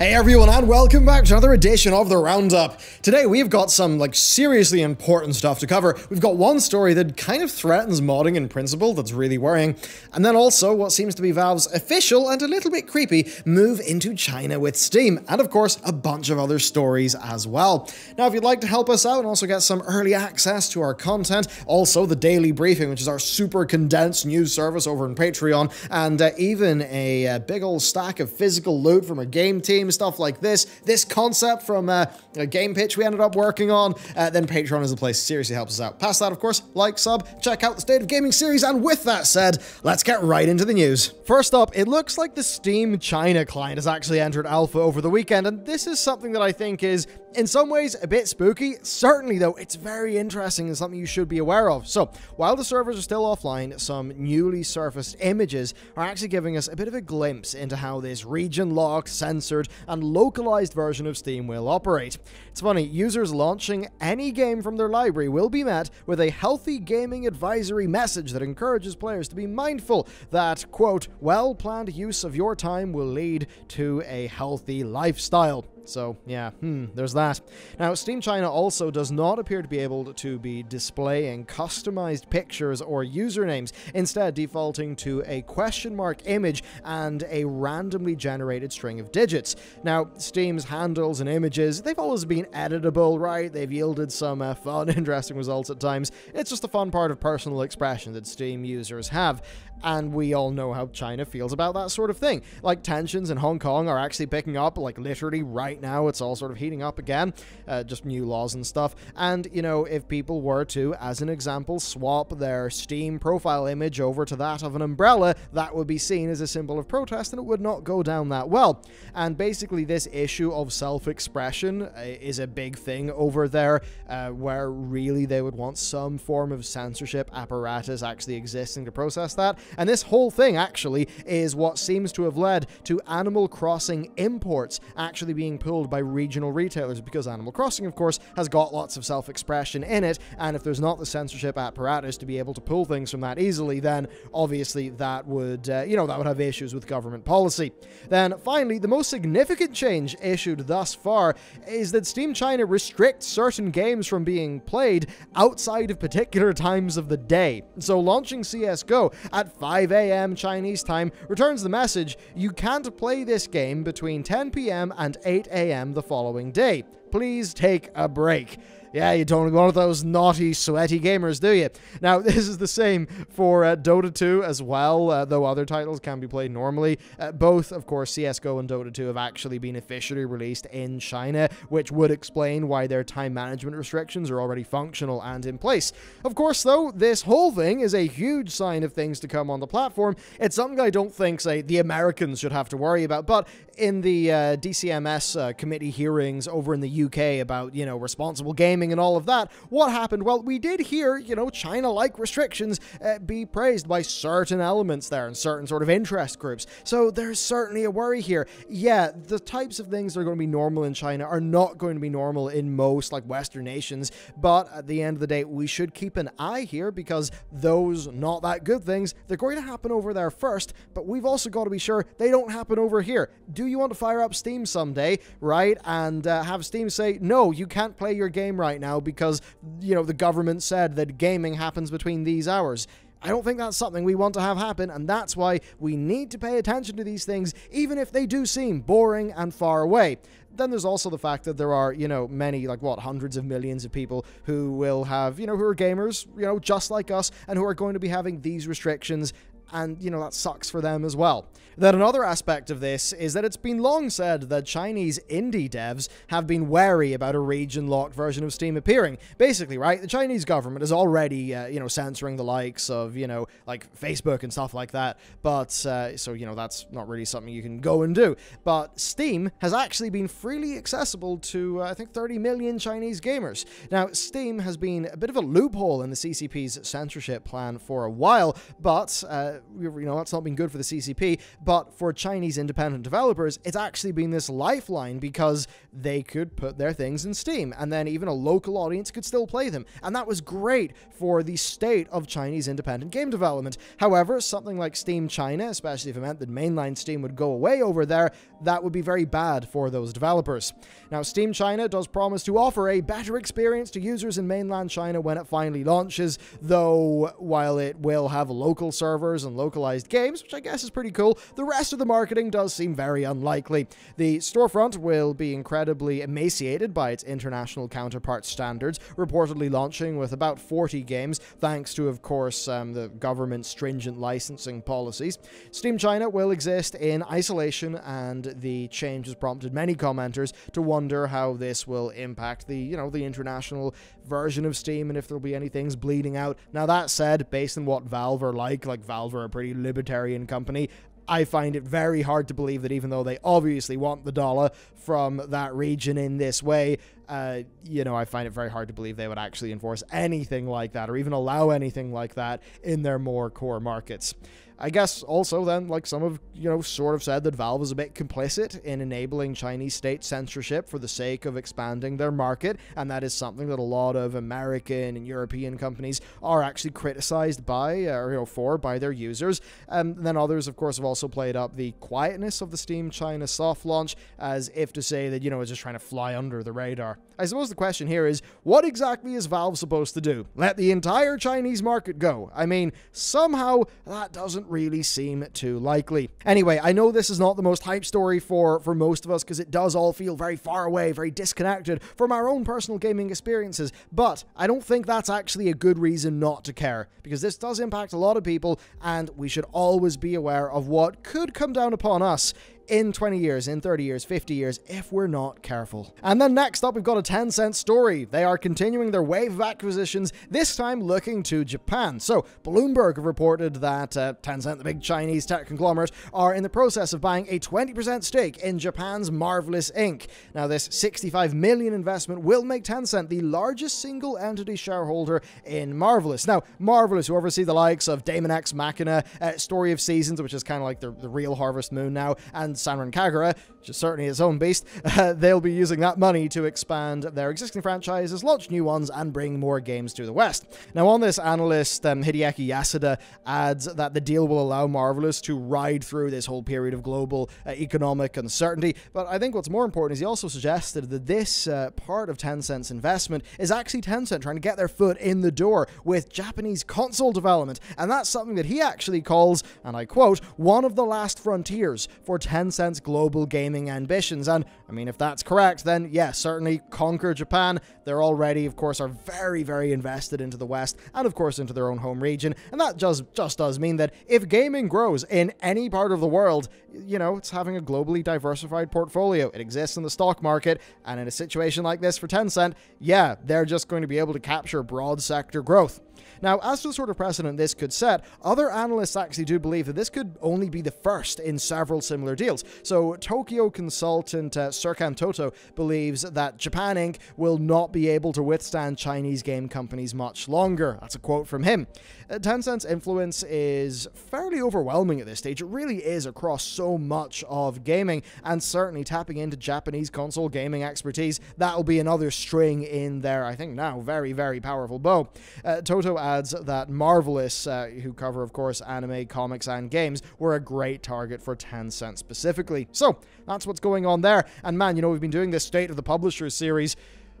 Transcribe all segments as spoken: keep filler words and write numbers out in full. Hey everyone, and welcome back to another edition of The Roundup. Today we've got some, like, seriously important stuff to cover. We've got one story that kind of threatens modding in principle that's really worrying, and then also what seems to be Valve's official and a little bit creepy move into China with Steam, and of course a bunch of other stories as well. Now if you'd like to help us out and also get some early access to our content, also the Daily Briefing, which is our super condensed news service over on Patreon, and uh, even a uh, big old stack of physical loot from a game team, stuff like this, this concept from uh, a game pitch we ended up working on, uh, then Patreon is the place. Seriously helps us out. Past that, of course, like, sub, check out the State of Gaming series, and with that said, let's get right into the news. First up, it looks like the Steam China client has actually entered alpha over the weekend, and this is something that I think is, in some ways, a bit spooky. Certainly, though, it's very interesting and something you should be aware of. So, while the servers are still offline, some newly surfaced images are actually giving us a bit of a glimpse into how this region-locked, censored, and localized version of Steam will operate. It's funny, users launching any game from their library will be met with a healthy gaming advisory message that encourages players to be mindful that, quote, well-planned use of your time will lead to a healthy lifestyle. So, yeah, hmm, there's that. Now, Steam China also does not appear to be able to be displaying customized pictures or usernames, instead defaulting to a question mark image and a randomly generated string of digits. Now, Steam's handles and images, they've always been editable, right? They've yielded some uh, fun, interesting results at times. It's just a fun part of personal expression that Steam users have. And we all know how China feels about that sort of thing. Like, tensions in Hong Kong are actually picking up, like, literally right now. It's all sort of heating up again, uh, just new laws and stuff. And, you know, if people were to, as an example, swap their Steam profile image over to that of an umbrella, that would be seen as a symbol of protest, and it would not go down that well. And basically, this issue of self-expression is a big thing over there, uh, where really they would want some form of censorship apparatus actually existing to process that. And this whole thing, actually, is what seems to have led to Animal Crossing imports actually being pulled by regional retailers, because Animal Crossing, of course, has got lots of self-expression in it, and if there's not the censorship apparatus to be able to pull things from that easily, then obviously that would, uh, you know, that would have issues with government policy. Then, finally, the most significant change issued thus far is that Steam China restricts certain games from being played outside of particular times of the day. So, launching C S G O at five A M Chinese time returns the message, you can't play this game between ten P M and eight A M the following day. Please take a break. Yeah, you don't want one of those naughty, sweaty gamers, do you? Now, this is the same for uh, Dota two as well, uh, though other titles can be played normally. Uh, both, of course, C S G O and Dota two have actually been officially released in China, which would explain why their time management restrictions are already functional and in place. Of course, though, this whole thing is a huge sign of things to come on the platform. It's something I don't think, say, the Americans should have to worry about, but in the uh, D C M S uh, committee hearings over in the U K about, you know, responsible gaming and all of that, what happened? Well, we did hear, you know, China-like restrictions uh, be praised by certain elements there and certain sort of interest groups. So there's certainly a worry here. Yeah, the types of things that are going to be normal in China are not going to be normal in most, like, Western nations, but at the end of the day, we should keep an eye here, because those not that good things, they're going to happen over there first, but we've also got to be sure they don't happen over here. Do you want to fire up Steam someday, right, and uh, have Steam say, no, you can't play your game right now because, you know, the government said that gaming happens between these hours? I don't think that's something we want to have happen, and that's why we need to pay attention to these things, even if they do seem boring and far away. Then there's also the fact that there are, you know, many, like, what, hundreds of millions of people who will have, you know, who are gamers, you know, just like us, and who are going to be having these restrictions. And, you know, that sucks for them as well. Then another aspect of this is that it's been long said that Chinese indie devs have been wary about a region-locked version of Steam appearing. Basically, right, the Chinese government is already, uh, you know, censoring the likes of, you know, like Facebook and stuff like that. But, uh, so, you know, that's not really something you can go and do. But Steam has actually been freely accessible to, uh, I think, thirty million Chinese gamers. Now, Steam has been a bit of a loophole in the C C P's censorship plan for a while, but... Uh, you know, that's not been good for the C C P, but for Chinese independent developers, it's actually been this lifeline because they could put their things in Steam, and then even a local audience could still play them, and that was great for the state of Chinese independent game development. However, something like Steam China, especially if it meant that mainline Steam would go away over there, that would be very bad for those developers. Now, Steam China does promise to offer a better experience to users in mainland China when it finally launches, though while it will have local servers and localized games, which I guess is pretty cool, the rest of the marketing does seem very unlikely. The storefront will be incredibly emaciated by its international counterpart standards, reportedly launching with about forty games, thanks to, of course, um, the government's stringent licensing policies. Steam China will exist in isolation, and the change has prompted many commenters to wonder how this will impact the, you know, the international version of Steam, and if there'll be any things bleeding out. Now, that said, based on what Valve are like, like Valve are a pretty libertarian company, I find it very hard to believe that even though they obviously want the dollar from that region in this way, uh, you know, I find it very hard to believe they would actually enforce anything like that or even allow anything like that in their more core markets. I guess also then, like some have, you know, sort of said that Valve is a bit complicit in enabling Chinese state censorship for the sake of expanding their market, and that is something that a lot of American and European companies are actually criticized by, or, you know, for by their users. Um, and then others, of course, have also played up the quietness of the Steam China soft launch as if to say that, you know, it's just trying to fly under the radar. I suppose the question here is, what exactly is Valve supposed to do? Let the entire Chinese market go? I mean, somehow that doesn't really seem too likely. Anyway, I know this is not the most hype story for, for most of us, because it does all feel very far away, very disconnected from our own personal gaming experiences, but I don't think that's actually a good reason not to care, because this does impact a lot of people, and we should always be aware of what could come down upon us in twenty years, in thirty years, fifty years, if we're not careful. And then next up, we've got a Tencent story. They are continuing their wave of acquisitions, this time looking to Japan. So, Bloomberg reported that uh, Tencent, the big Chinese tech conglomerate, are in the process of buying a twenty percent stake in Japan's Marvelous Incorporated. Now, this sixty-five million dollars investment will make Tencent the largest single entity shareholder in Marvelous. Now, Marvelous, who oversee the likes of Daemon X Machina, uh, Story of Seasons, which is kind of like the, the real Harvest Moon now, and Senran Kagura, which is certainly its own beast, uh, they'll be using that money to expand their existing franchises, launch new ones, and bring more games to the West. Now, on this, analyst um, Hideaki Yasuda adds that the deal will allow Marvelous to ride through this whole period of global uh, economic uncertainty, but I think what's more important is he also suggested that this uh, part of Tencent's investment is actually Tencent trying to get their foot in the door with Japanese console development, and that's something that he actually calls, and I quote, one of the last frontiers for Tencent Tencent's global gaming ambitions. And I mean, if that's correct, then yeah, certainly conquer Japan. They're already, of course, are very, very invested into the West and, of course, into their own home region. And that just, just does mean that if gaming grows in any part of the world, you know, it's having a globally diversified portfolio. It exists in the stock market. And in a situation like this for Tencent, yeah, they're just going to be able to capture broad sector growth. Now, as to the sort of precedent this could set, other analysts actually do believe that this could only be the first in several similar deals. So, Tokyo consultant uh, Serkan Toto believes that Japan Incorporated will not be able to withstand Chinese game companies much longer. That's a quote from him. Uh, Tencent's influence is fairly overwhelming at this stage. It really is across so much of gaming, and certainly tapping into Japanese console gaming expertise, that'll be another string in their, I think now, very, very powerful bow. Uh, Toto adds that Marvelous, uh, who cover, of course, anime, comics, and games, were a great target for Tencent specifically. So, that's what's going on there. And man, you know, we've been doing this State of the Publishers series.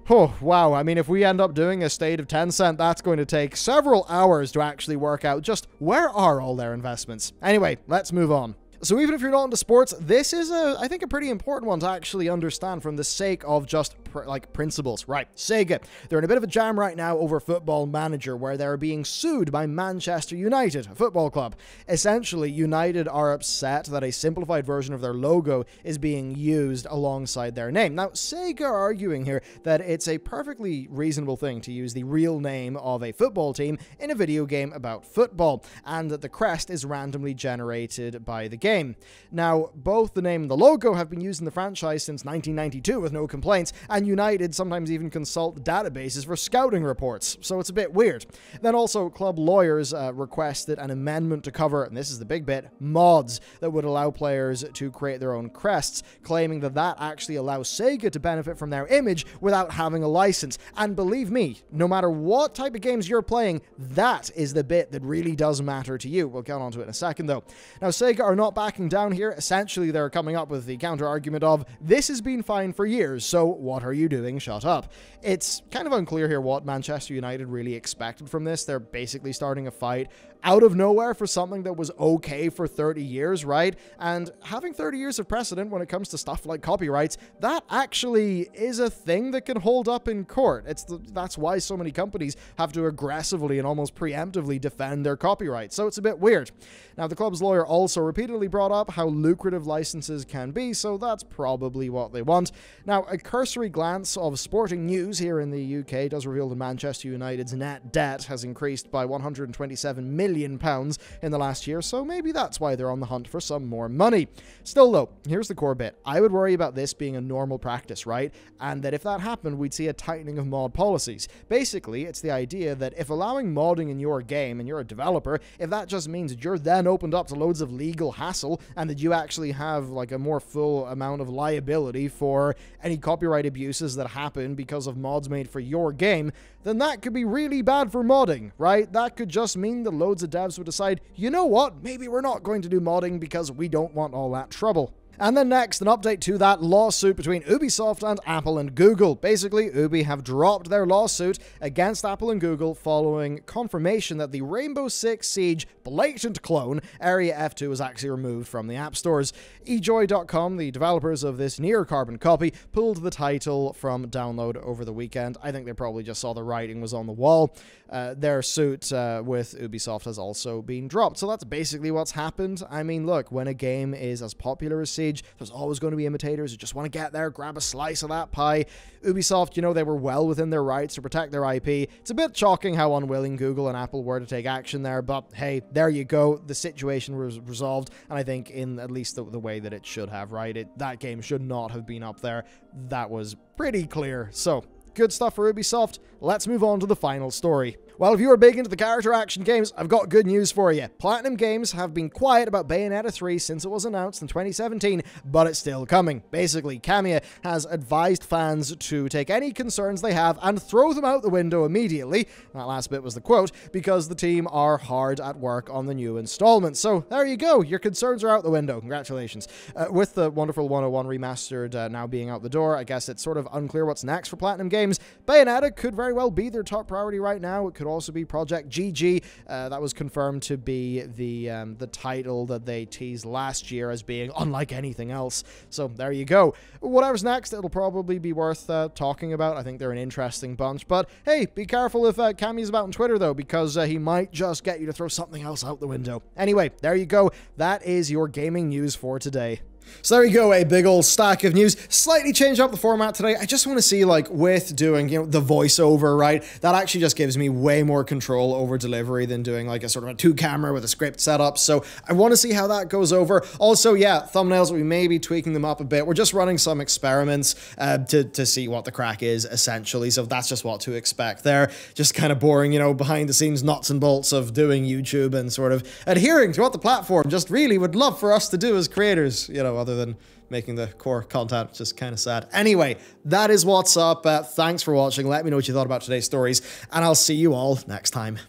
Oh, wow. I mean, if we end up doing a State of Tencent, that's going to take several hours to actually work out just where are all their investments. Anyway, let's move on. So even if you're not into sports, this is, a, I think, a pretty important one to actually understand from the sake of just, pr like, principles. Right, Sega. They're in a bit of a jam right now over Football Manager, where they're being sued by Manchester United, a football club. Essentially, United are upset that a simplified version of their logo is being used alongside their name. Now, Sega are arguing here that it's a perfectly reasonable thing to use the real name of a football team in a video game about football, and that the crest is randomly generated by the game. Game. Now, both the name and the logo have been used in the franchise since nineteen ninety-two with no complaints, and United sometimes even consult databases for scouting reports, so it's a bit weird. Then also, club lawyers uh, requested an amendment to cover, and this is the big bit, mods that would allow players to create their own crests, claiming that that actually allows Sega to benefit from their image without having a license. And believe me, no matter what type of games you're playing, that is the bit that really does matter to you. We'll get onto it in a second, though. Now, Sega are not backing down here. Essentially, they're coming up with the counter-argument of, this has been fine for years, so what are you doing? Shut up. It's kind of unclear here what Manchester United really expected from this. They're basically starting a fight out of nowhere for something that was okay for thirty years, right? And having thirty years of precedent when it comes to stuff like copyrights, that actually is a thing that can hold up in court. It's the, that's why so many companies have to aggressively and almost preemptively defend their copyright, so it's a bit weird. Now, the club's lawyer also repeatedly brought up how lucrative licenses can be, so that's probably what they want. Now, a cursory glance of sporting news here in the U K does reveal that Manchester United's net debt has increased by one hundred twenty-seven million pounds in the last year, so maybe that's why they're on the hunt for some more money. Still though, here's the core bit. I would worry about this being a normal practice, right? And that if that happened, we'd see a tightening of mod policies. Basically, it's the idea that if allowing modding in your game, and you're a developer, if that just means that you're then opened up to loads of legal hassle, and that you actually have like a more full amount of liability for any copyright abuses that happen because of mods made for your game, then that could be really bad for modding, right? That could just mean that loads of devs would decide, you know what, maybe we're not going to do modding because we don't want all that trouble. And then next, an update to that lawsuit between Ubisoft and Apple and Google. Basically, Ubi have dropped their lawsuit against Apple and Google following confirmation that the Rainbow Six Siege blatant clone, Area F two, was actually removed from the app stores. Ejoy dot com, the developers of this near-carbon copy, pulled the title from download over the weekend. I think they probably just saw the writing was on the wall. Uh, their suit uh, with Ubisoft has also been dropped. So that's basically what's happened. I mean, look, when a game is as popular as Siege, there's always going to be imitators who just want to get there, grab a slice of that pie. Ubisoft, you know, they were well within their rights to protect their I P. It's a bit shocking how unwilling Google and Apple were to take action there, but hey, there you go. The situation was resolved, and I think in at least the, the way that it should have, right? It, that game should not have been up there. That was pretty clear. So, good stuff for Ubisoft. Let's move on to the final story. Well, if you are big into the character action games, I've got good news for you. Platinum Games have been quiet about Bayonetta three since it was announced in twenty seventeen, but it's still coming. Basically, Kamiya has advised fans to take any concerns they have and throw them out the window immediately. That last bit was the quote, because the team are hard at work on the new installment. So there you go. Your concerns are out the window. Congratulations. Uh, with the Wonderful one oh one remastered uh, now being out the door, I guess it's sort of unclear what's next for Platinum Games. Bayonetta could very well be their top priority right now. It could also be Project G G. Uh, that was confirmed to be the um, the title that they teased last year as being unlike anything else. So there you go. Whatever's next, it'll probably be worth uh, talking about. I think they're an interesting bunch. But hey, be careful if uh, Kami's about on Twitter, though, because uh, he might just get you to throw something else out the window. Anyway, there you go. That is your gaming news for today. So there you go, a big old stack of news. Slightly changed up the format today. I just want to see, like, with doing, you know, the voiceover, right? That actually just gives me way more control over delivery than doing, like, a sort of a two-camera with a script setup. So I want to see how that goes over. Also, yeah, thumbnails, we may be tweaking them up a bit. We're just running some experiments uh, to, to see what the crack is, essentially. So that's just what to expect there. Just kind of boring, you know, behind-the-scenes nuts and bolts of doing YouTube and sort of adhering to what the platform just really would love for us to do as creators, you know, other than making the core content, just kind of sad. Anyway, that is what's up. Uh, thanks for watching. Let me know what you thought about today's stories, and I'll see you all next time.